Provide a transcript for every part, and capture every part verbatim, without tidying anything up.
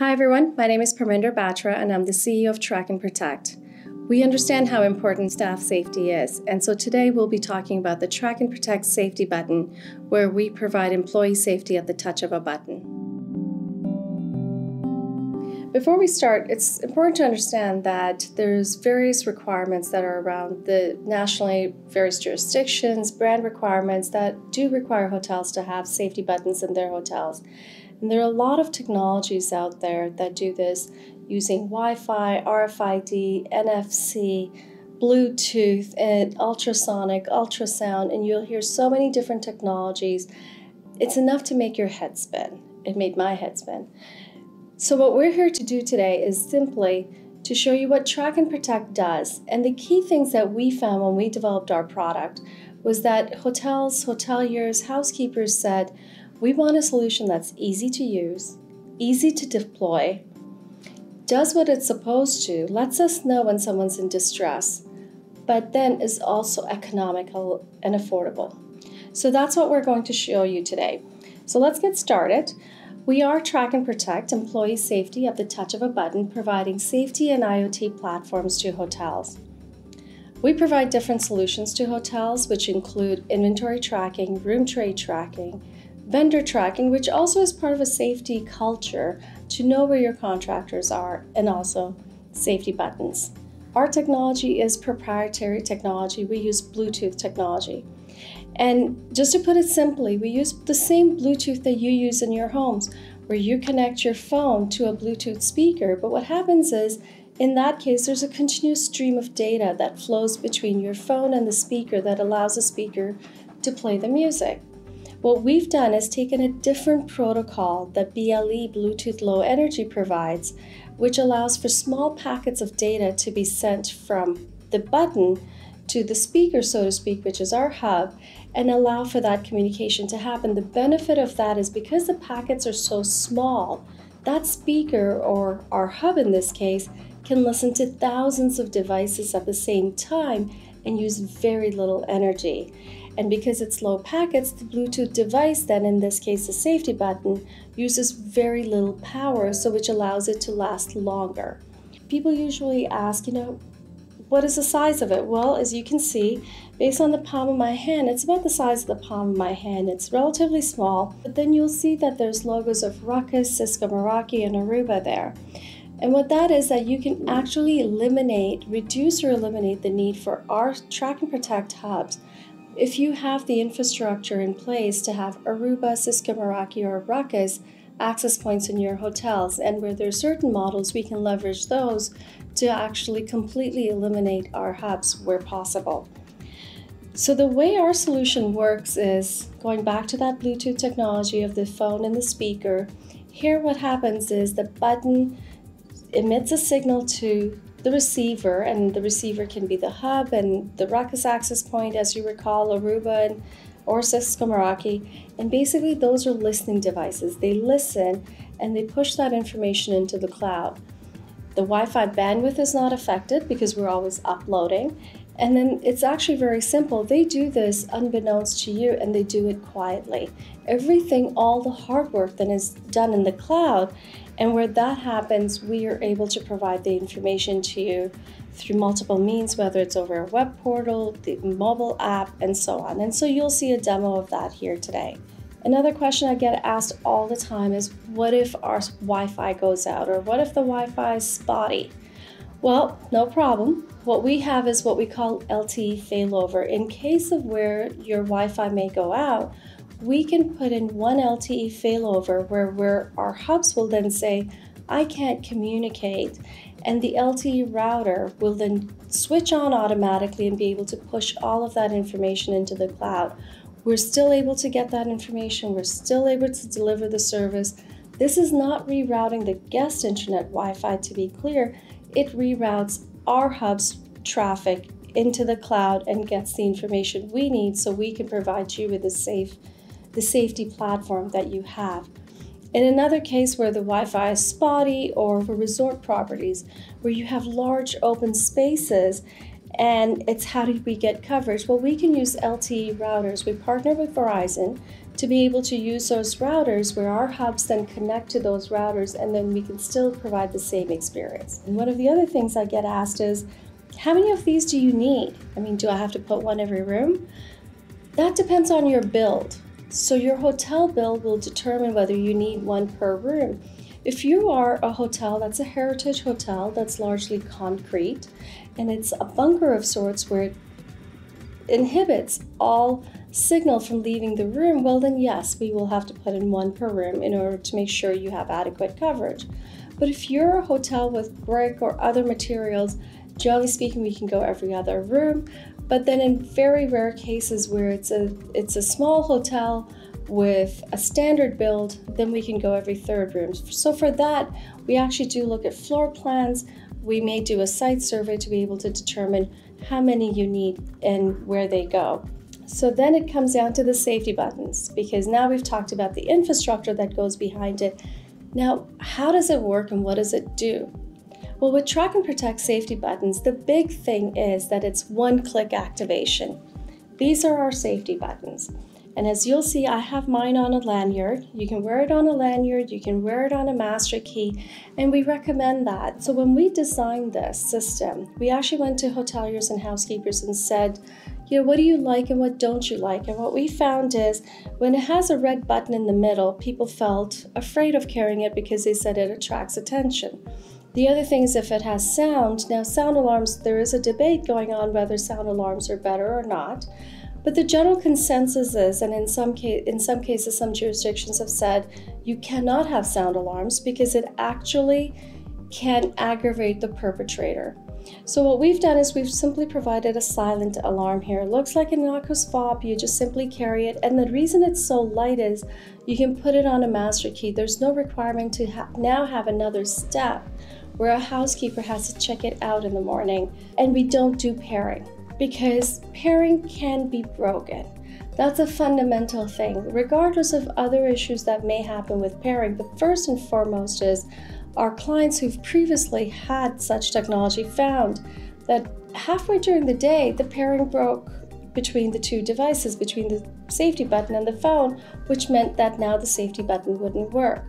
Hi everyone, my name is Parminder Batra and I'm the C E O of Track and Protect. We understand how important staff safety is, and so today we'll be talking about the Track and Protect safety button, where we provide employee safety at the touch of a button. Before we start, it's important to understand that there's various requirements that are around the nationally various jurisdictions, brand requirements that do require hotels to have safety buttons in their hotels. And there are a lot of technologies out there that do this using Wi-Fi, R F I D, N F C, Bluetooth, and ultrasonic, ultrasound, and you'll hear so many different technologies. It's enough to make your head spin. It made my head spin. So what we're here to do today is simply to show you what Track and Protect does. And the key things that we found when we developed our product was that hotels, hoteliers, housekeepers said, we want a solution that's easy to use, easy to deploy, does what it's supposed to, lets us know when someone's in distress, but then is also economical and affordable. So that's what we're going to show you today. So let's get started. We are Track and Protect, employee safety at the touch of a button, providing safety and IoT platforms to hotels. We provide different solutions to hotels, which include inventory tracking, room tray tracking, vendor tracking, which also is part of a safety culture to know where your contractors are, and also safety buttons. Our technology is proprietary technology. We use Bluetooth technology. And just to put it simply, we use the same Bluetooth that you use in your homes, where you connect your phone to a Bluetooth speaker. But what happens is, in that case, there's a continuous stream of data that flows between your phone and the speaker that allows the speaker to play the music. What we've done is taken a different protocol that B L E, Bluetooth Low Energy, provides, which allows for small packets of data to be sent from the button to the speaker, so to speak, which is our hub, and allow for that communication to happen. The benefit of that is because the packets are so small, that speaker, or our hub in this case, can listen to thousands of devices at the same time and use very little energy. And because it's low packets, the Bluetooth device, then in this case the safety button, uses very little power, so which allows it to last longer. People usually ask, you know, what is the size of it? Well, as you can see, based on the palm of my hand, it's about the size of the palm of my hand. It's relatively small, but then you'll see that there's logos of Ruckus, Cisco Meraki, and Aruba there. And what that is, that you can actually eliminate, reduce or eliminate the need for our Track and Protect hubs if you have the infrastructure in place to have Aruba, Cisco Meraki, or Ruckus access points in your hotels. And where there are certain models, we can leverage those to actually completely eliminate our hubs where possible. So the way our solution works is going back to that Bluetooth technology of the phone and the speaker. Here what happens is the button emits a signal to the receiver, and the receiver can be the hub and the Ruckus access point, as you recall, Aruba and, or Cisco Meraki. And basically those are listening devices. They listen and they push that information into the cloud. The Wi-Fi bandwidth is not affected because we're always uploading. And then it's actually very simple. They do this unbeknownst to you, and they do it quietly. Everything, all the hard work that is done in the cloud, and where that happens, we are able to provide the information to you through multiple means, whether it's over a web portal, the mobile app, and so on. And so you'll see a demo of that here today. Another question I get asked all the time is, what if our Wi-Fi goes out, or what if the Wi-Fi is spotty? Well, no problem. What we have is what we call L T E failover. In case of where your Wi-Fi may go out, we can put in one L T E failover where, where our hubs will then say, I can't communicate, and the L T E router will then switch on automatically and be able to push all of that information into the cloud. We're still able to get that information. We're still able to deliver the service. This is not rerouting the guest internet Wi-Fi, to be clear. It reroutes our hub's traffic into the cloud and gets the information we need so we can provide you with the safe, the safety platform that you have. In another case where the Wi-Fi is spotty, or for resort properties where you have large open spaces and it's how do we get coverage? Well, we can use L T E routers. We partner with Verizon to be able to use those routers where our hubs then connect to those routers, and then we can still provide the same experience. And one of the other things I get asked is, how many of these do you need? I mean, do I have to put one every room? That depends on your build. So your hotel build will determine whether you need one per room. If you are a hotel that's a heritage hotel that's largely concrete, and it's a bunker of sorts where it inhibits all signal from leaving the room, well then yes, we will have to put in one per room in order to make sure you have adequate coverage. But if you're a hotel with brick or other materials, generally speaking, we can go every other room. But then in very rare cases where it's a, it's a small hotel with a standard build, then we can go every third room. So for that, we actually do look at floor plans. We may do a site survey to be able to determine how many you need and where they go. So then it comes down to the safety buttons, because now we've talked about the infrastructure that goes behind it. Now, how does it work and what does it do? Well, with Track and Protect safety buttons, the big thing is that it's one-click activation. These are our safety buttons. And as you'll see, I have mine on a lanyard. You can wear it on a lanyard, you can wear it on a master key, and we recommend that. So when we designed this system, we actually went to hoteliers and housekeepers and said, you know, what do you like and what don't you like? And what we found is when it has a red button in the middle, people felt afraid of carrying it because they said it attracts attention. The other thing is if it has sound. Now, sound alarms, there is a debate going on whether sound alarms are better or not. But the general consensus is, and in some, case, in some cases, some jurisdictions have said, you cannot have sound alarms because it actually can aggravate the perpetrator. So what we've done is we've simply provided a silent alarm here. It looks like an ACCUS fob, you just simply carry it. And the reason it's so light is you can put it on a master key. There's no requirement to ha- now have another step where a housekeeper has to check it out in the morning. And we don't do pairing, because pairing can be broken. That's a fundamental thing, regardless of other issues that may happen with pairing. But first and foremost is our clients who've previously had such technology found that halfway during the day, the pairing broke between the two devices, between the safety button and the phone, which meant that now the safety button wouldn't work.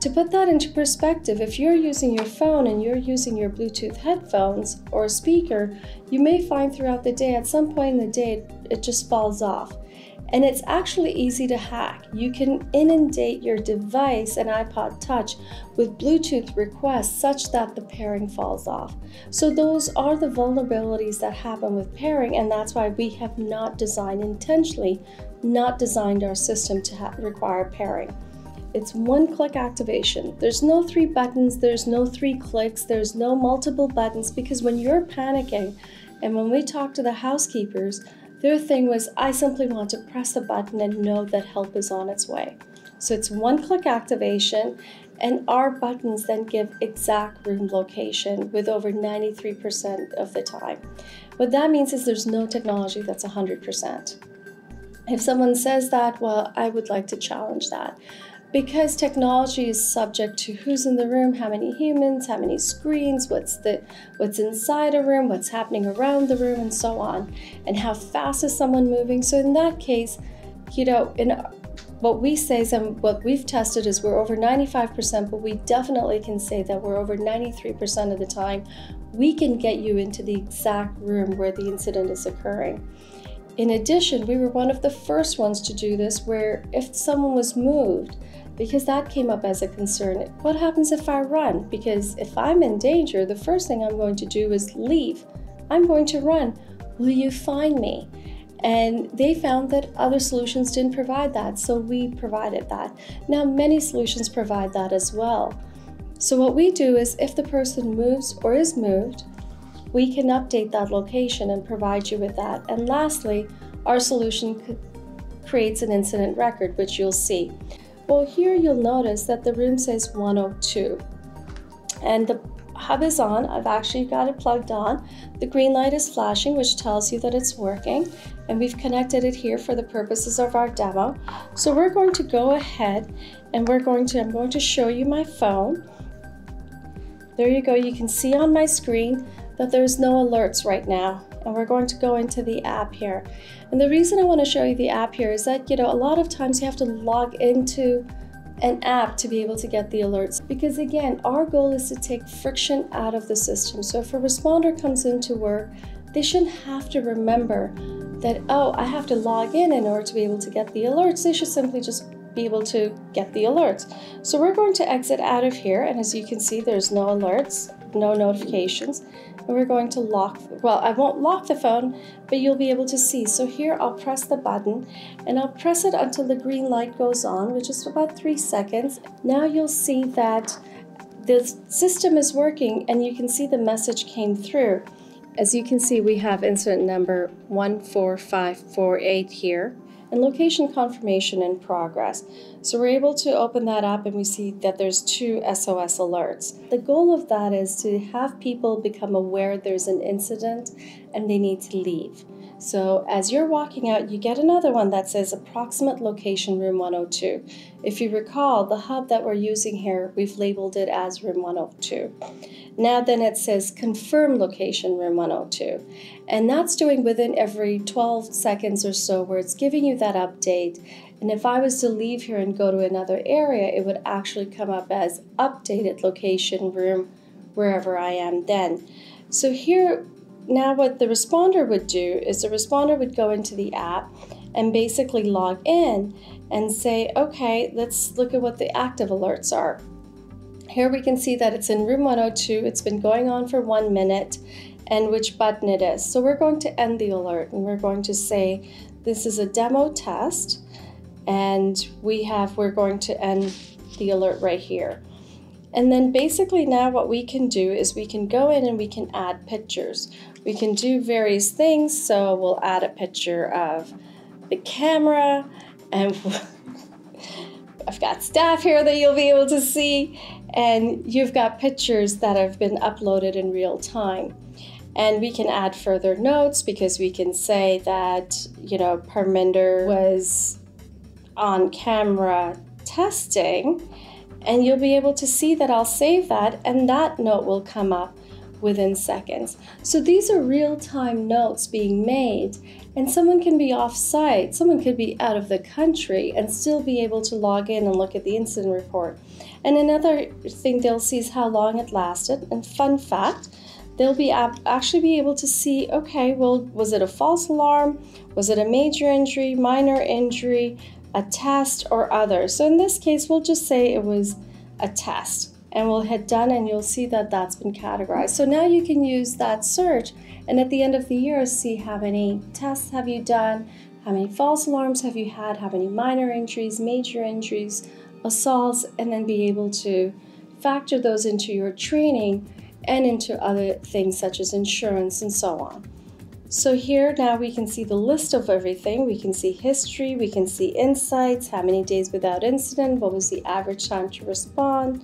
To put that into perspective, if you're using your phone and you're using your Bluetooth headphones or a speaker, you may find throughout the day, at some point in the day, it just falls off. And it's actually easy to hack. You can inundate your device, an iPod Touch, with Bluetooth requests such that the pairing falls off. So those are the vulnerabilities that happen with pairing, and that's why we have not designed intentionally, not designed our system to ha- require pairing. It's one-click activation. There's no three buttons, there's no three clicks, there's no multiple buttons, because when you're panicking, and when we talk to the housekeepers, their thing was, I simply want to press a button and know that help is on its way. So it's one-click activation, and our buttons then give exact room location with over ninety-three percent of the time. What that means is there's no technology that's one hundred percent. If someone says that, well, I would like to challenge that. Because technology is subject to who's in the room, how many humans, how many screens, what's the what's inside a room, what's happening around the room, and so on, and how fast is someone moving. So in that case, you know, in what we say is, and what we've tested is we're over ninety-five percent, but we definitely can say that we're over ninety-three percent of the time, we can get you into the exact room where the incident is occurring. In addition, we were one of the first ones to do this, where if someone was moved, because that came up as a concern, what happens if I run? Because if I'm in danger, the first thing I'm going to do is leave. I'm going to run. Will you find me? And they found that other solutions didn't provide that, so we provided that. Now, many solutions provide that as well. So what we do is if the person moves or is moved, we can update that location and provide you with that. And lastly, our solution creates an incident record, which you'll see. Well, here you'll notice that the room says one oh two. And the hub is on. I've actually got it plugged on. The green light is flashing, which tells you that it's working. And we've connected it here for the purposes of our demo. So we're going to go ahead and we're going to, I'm going to show you my phone. There you go. You can see on my screen that there's no alerts right now, and we're going to go into the app here. And the reason I want to show you the app here is that, you know, a lot of times you have to log into an app to be able to get the alerts, because again, our goal is to take friction out of the system. So if a responder comes into work, they shouldn't have to remember that, oh, I have to log in in order to be able to get the alerts. They should simply just be able to get the alerts. So we're going to exit out of here, and as you can see, there's no alerts, no notifications, and we're going to lock, well, I won't lock the phone, but you'll be able to see. So here I'll press the button, and I'll press it until the green light goes on, which is about three seconds. Now you'll see that the system is working, and you can see the message came through. As you can see, we have incident number one four five four eight here, and location confirmation in progress. So we're able to open that up, and we see that there's two S O S alerts. The goal of that is to have people become aware there's an incident and they need to leave. So as you're walking out, you get another one that says approximate location room one oh two. If you recall, the hub that we're using here, we've labeled it as room one oh two. Now then it says confirm location room one oh two. And that's doing within every twelve seconds or so, where it's giving you that update. And if I was to leave here and go to another area, it would actually come up as updated location room wherever I am then. So here, now what the responder would do is the responder would go into the app and basically log in and say, okay, let's look at what the active alerts are. Here we can see that it's in room one oh two. It's been going on for one minute and which button it is. So we're going to end the alert, and we're going to say this is a demo test, and we have, we're going to end the alert right here. And then basically now what we can do is we can go in and we can add pictures. We can do various things. So we'll add a picture of the camera, and I've got staff here that you'll be able to see, and you've got pictures that have been uploaded in real time. And we can add further notes, because we can say that, you know, Parminder was on camera testing, and you'll be able to see that I'll save that, and that note will come up within seconds. So these are real-time notes being made, and someone can be off-site, someone could be out of the country and still be able to log in and look at the incident report. And another thing they'll see is how long it lasted, and fun fact, they'll be actually be able to see, okay, well, was it a false alarm? Was it a major injury, minor injury, a test, or other? So in this case, we'll just say it was a test, and we'll hit done, and you'll see that that's been categorized. So now you can use that search, and at the end of the year, see how many tests have you done, how many false alarms have you had, how many minor injuries, major injuries, assaults, and then be able to factor those into your training and into other things such as insurance and so on. So here now we can see the list of everything. We can see history, we can see insights, how many days without incident, what was the average time to respond,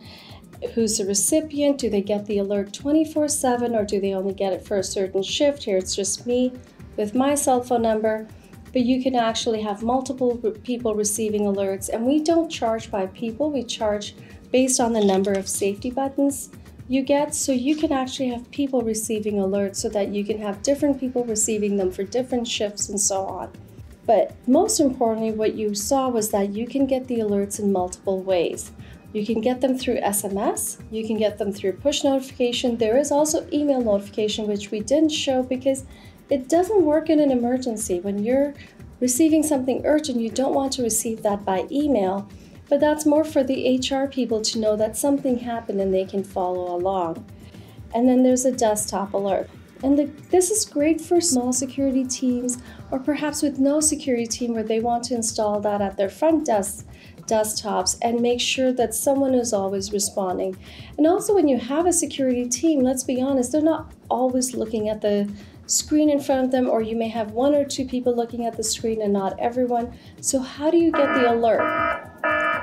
who's the recipient, do they get the alert twenty-four seven or do they only get it for a certain shift? Here it's just me with my cell phone number, but you can actually have multiple people receiving alerts, and we don't charge by people, we charge based on the number of safety buttons you get, so you can actually have people receiving alerts so that you can have different people receiving them for different shifts and so on. But most importantly, what you saw was that you can get the alerts in multiple ways. You can get them through S M S, you can get them through push notification. There is also email notification, which we didn't show because it doesn't work in an emergency. When you're receiving something urgent, you don't want to receive that by email. But that's more for the H R people to know that something happened and they can follow along. And then there's a desktop alert. And the, this is great for small security teams, or perhaps with no security team where they want to install that at their front desk desktops and make sure that someone is always responding. And also when you have a security team, let's be honest, they're not always looking at the screen in front of them, or you may have one or two people looking at the screen and not everyone. So how do you get the alert?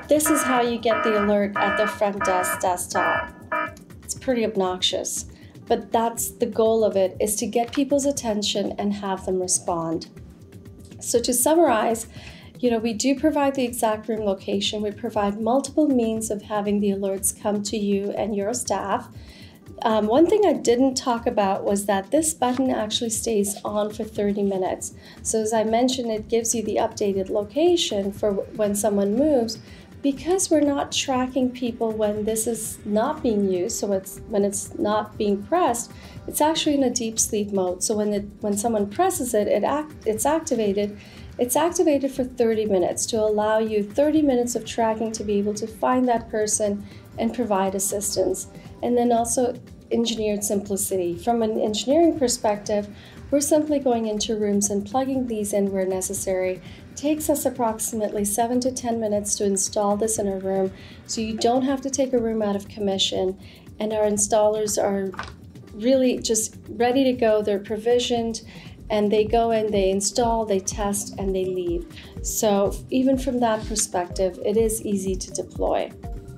This is how you get the alert at the front desk desktop. It's pretty obnoxious, but that's the goal of it, is to get people's attention and have them respond. So to summarize, you know, we do provide the exact room location. We provide multiple means of having the alerts come to you and your staff. Um, one thing I didn't talk about was that this button actually stays on for thirty minutes. So as I mentioned, it gives you the updated location for when someone moves. Because we're not tracking people when this is not being used, so it's, when it's not being pressed, it's actually in a deep sleep mode. So when, it, when someone presses it, it act, it's activated. It's activated for thirty minutes to allow you thirty minutes of tracking to be able to find that person and provide assistance. And then also engineered simplicity. From an engineering perspective, we're simply going into rooms and plugging these in where necessary. It takes us approximately seven to ten minutes to install this in a room, so you don't have to take a room out of commission. And our installers are really just ready to go. They're provisioned. And they go in, they install, they test, and they leave. So even from that perspective, it is easy to deploy.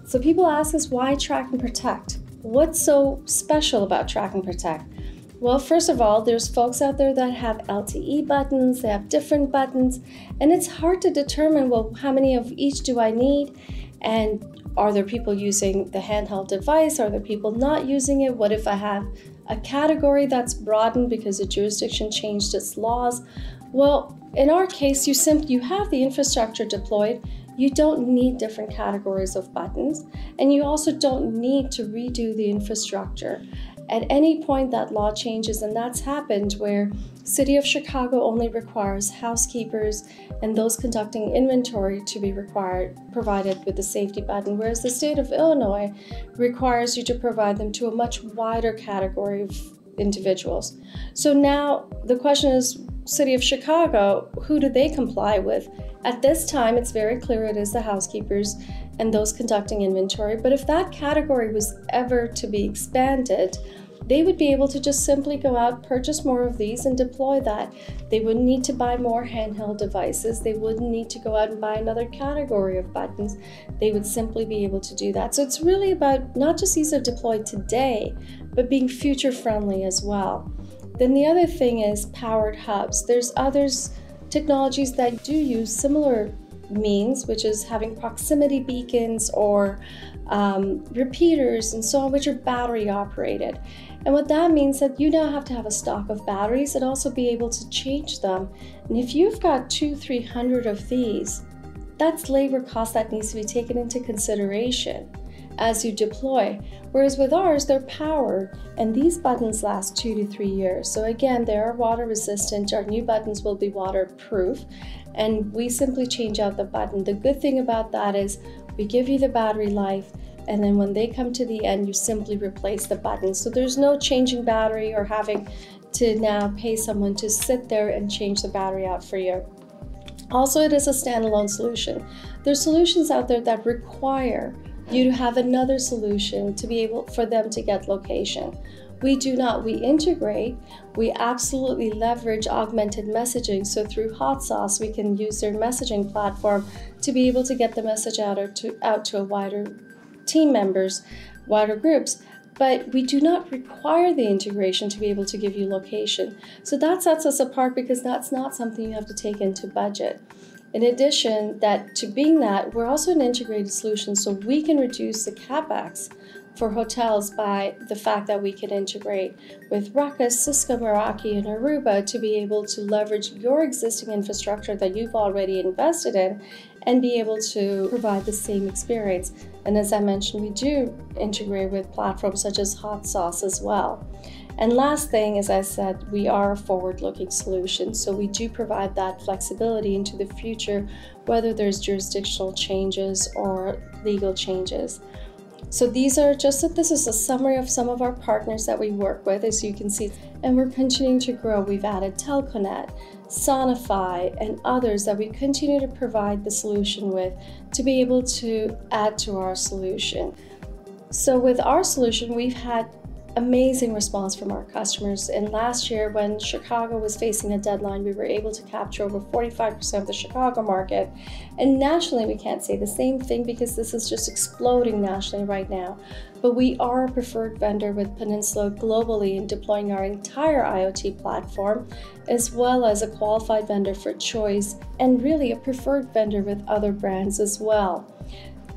So people ask us, why Track and Protect? What's so special about Track and Protect? Well, first of all, there's folks out there that have L T E buttons, they have different buttons, and it's hard to determine, well, how many of each do I need? And are there people using the handheld device? Are there people not using it? What if I have a category that's broadened because a jurisdiction changed its laws? Well, in our case, you simply you have the infrastructure deployed. You don't need different categories of buttons, and you also don't need to redo the infrastructure. At any point that law changes, and that's happened where City of Chicago only requires housekeepers and those conducting inventory to be required, provided with the safety button, whereas the state of Illinois requires you to provide them to a much wider category of individuals. So now the question is, City of Chicago, who do they comply with? At this time, it's very clear it is the housekeepers and those conducting inventory, but if that category was ever to be expanded, they would be able to just simply go out, purchase more of these and deploy that. They wouldn't need to buy more handheld devices. They wouldn't need to go out and buy another category of buttons. They would simply be able to do that. So it's really about not just ease of deploy today, but being future friendly as well. Then the other thing is powered hubs. There's others technologies that do use similar means, which is having proximity beacons or um, repeaters and so on, which are battery operated. And what that means is that you now have to have a stock of batteries and also be able to change them. And if you've got two, three hundred of these, that's labor cost that needs to be taken into consideration as you deploy. Whereas with ours, they're powered, and these buttons last two to three years. So again, they are water resistant. Our new buttons will be waterproof, and we simply change out the button. The good thing about that is we give you the battery life, and then when they come to the end, you simply replace the button. So there's no changing battery or having to now pay someone to sit there and change the battery out for you. Also, it is a standalone solution. There's solutions out there that require you to have another solution to be able for them to get location. We do not, we integrate, we absolutely leverage augmented messaging. So through Hot Sauce, we can use their messaging platform to be able to get the message out, or to, out to a wider team members, wider groups. But we do not require the integration to be able to give you location. So that sets us apart because that's not something you have to take into budget. In addition that to being that, we're also an integrated solution, so we can reduce the capex for hotels by the fact that we can integrate with Ruckus, Cisco Meraki, and Aruba to be able to leverage your existing infrastructure that you've already invested in and be able to provide the same experience. And as I mentioned, we do integrate with platforms such as Hot Sauce as well. And last thing, as I said, we are a forward-looking solution, so we do provide that flexibility into the future, whether there's jurisdictional changes or legal changes. So these are just that this is a summary of some of our partners that we work with, as you can see, and we're continuing to grow. We've added Telconet, Sonify, and others that we continue to provide the solution with to be able to add to our solution. So with our solution, we've had amazing response from our customers, and last year when Chicago was facing a deadline, we were able to capture over forty-five percent of the Chicago market, and nationally we can't say the same thing because this is just exploding nationally right now, but we are a preferred vendor with Peninsula globally in deploying our entire IoT platform, as well as a qualified vendor for Choice, and really a preferred vendor with other brands as well.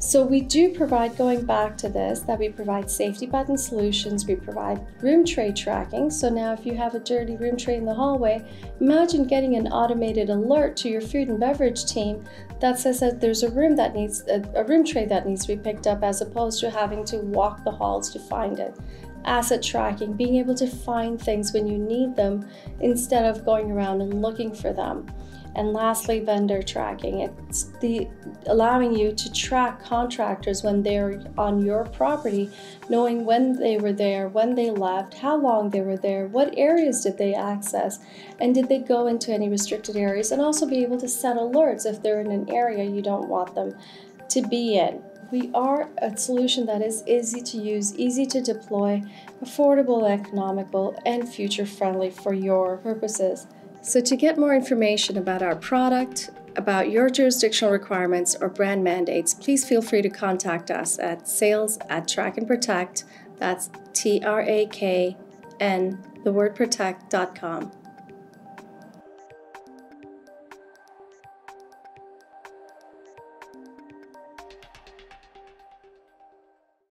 So we do provide, going back to this, that we provide safety button solutions, we provide room tray tracking. So now if you have a dirty room tray in the hallway, imagine getting an automated alert to your food and beverage team that says that there's a room that needs a, a room tray that needs to be picked up, as opposed to having to walk the halls to find it. Asset tracking, being able to find things when you need them instead of going around and looking for them. And lastly, vendor tracking. It's the allowing you to track contractors when they're on your property, knowing when they were there, when they left, how long they were there, what areas did they access, and did they go into any restricted areas, and also be able to set alerts if they're in an area you don't want them to be in. We are a solution that is easy to use, easy to deploy, affordable, economical, and future-friendly for your purposes. So to get more information about our product, about your jurisdictional requirements or brand mandates, please feel free to contact us at sales at Track and Protect, that's T R A K N, the word protect dot com.